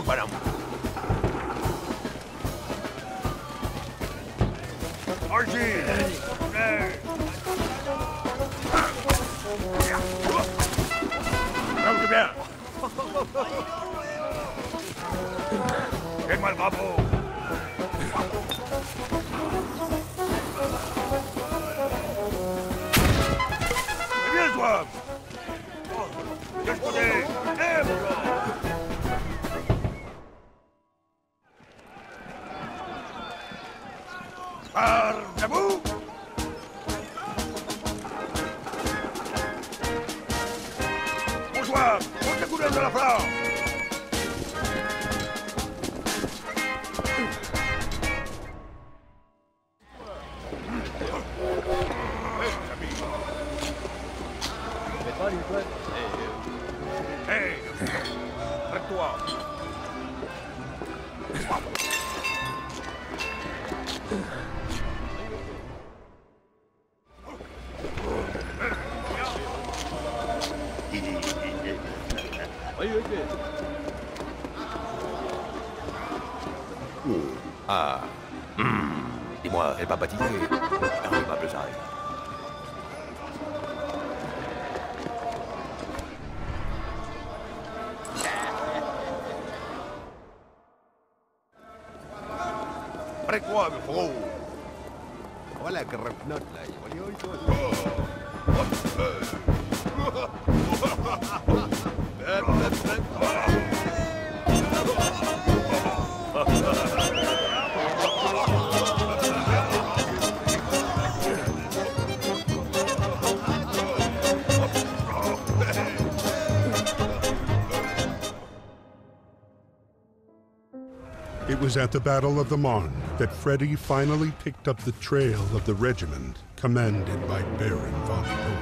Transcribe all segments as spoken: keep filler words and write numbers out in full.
Go, Baron. Ah, mmh. Dis-moi, elle va bâtiner. Elle va plus arriver. Après quoi, mes frères? Voilà, grapnote là. It was at the Battle of the Marne that Freddy finally picked up the trail of the regiment commanded by Baron Von Dorf.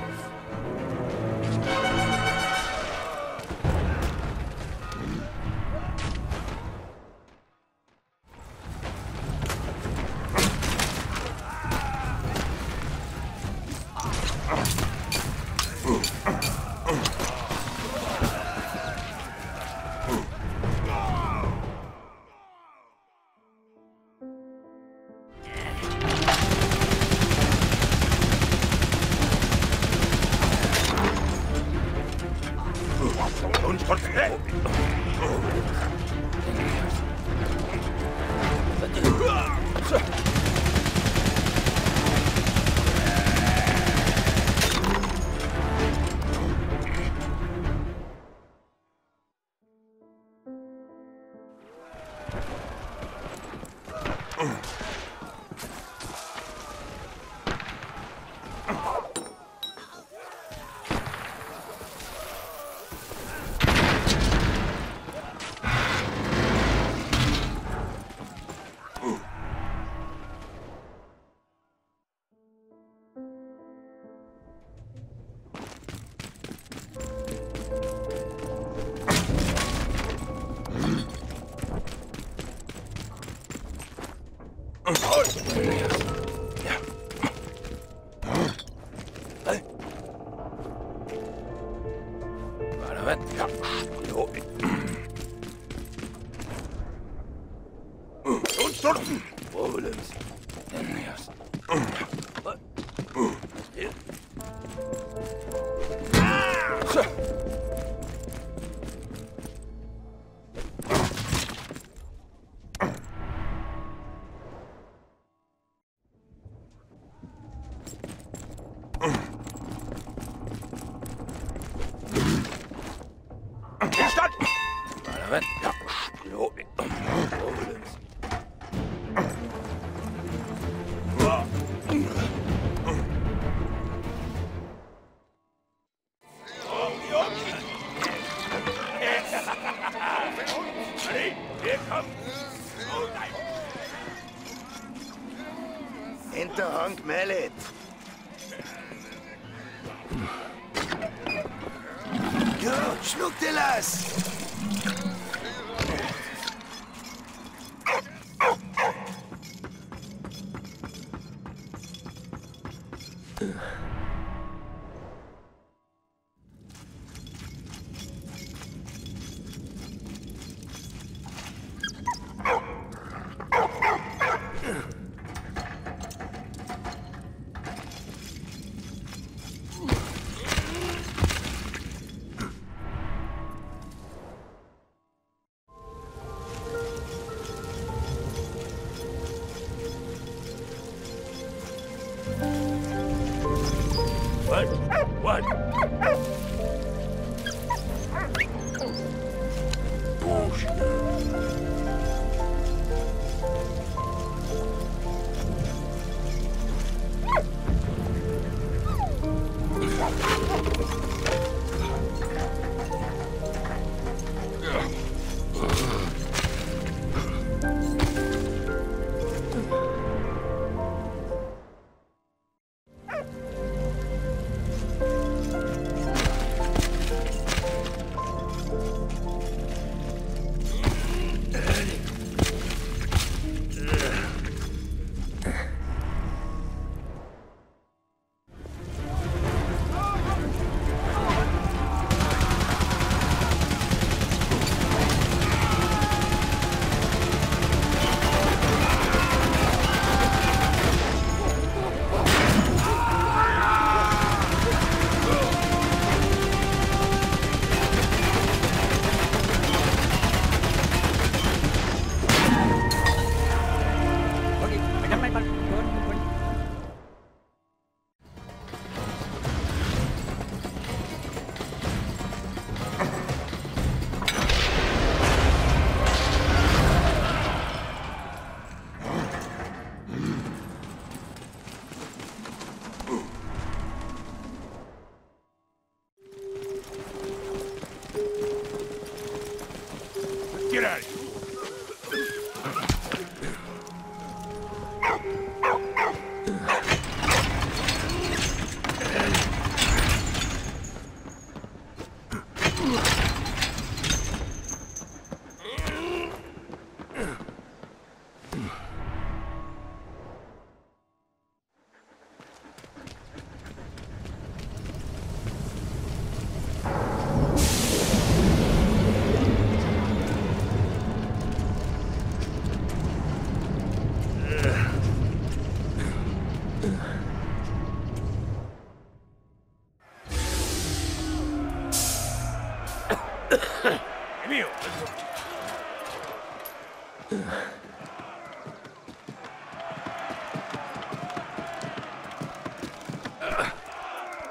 What? What?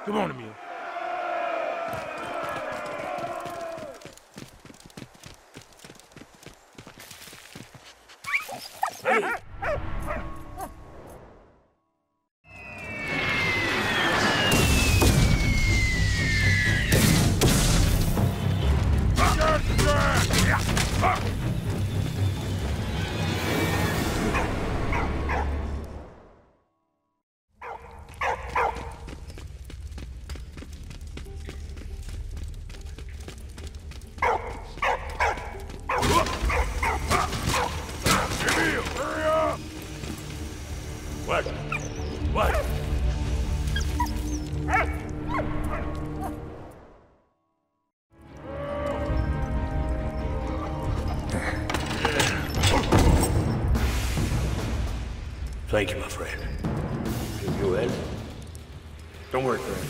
Come on, Emil. Thank you, my friend. You help? Don't worry, friend.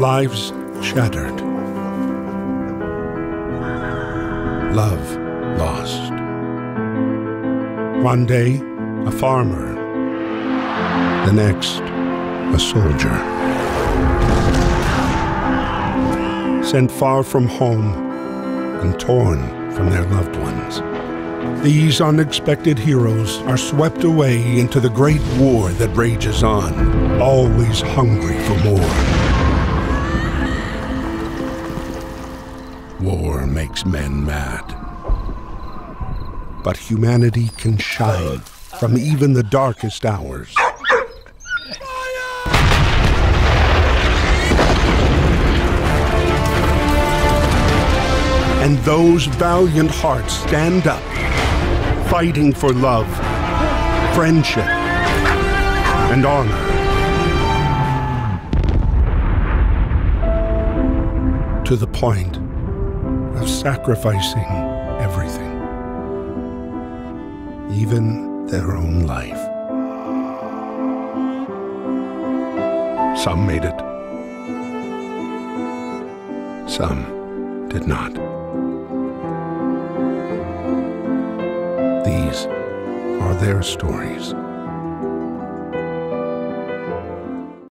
Lives shattered. love lost. One day, a farmer. The next, a soldier. Sent far from home and torn from their loved ones. These unexpected heroes are swept away into the great war that rages on, always hungry for more. War makes men mad. But humanity can shine from even the darkest hours. And those valiant hearts stand up, fighting for love, friendship, and honor. To the point of sacrificing everything, even their own life. Some made it, some did not. These are their stories.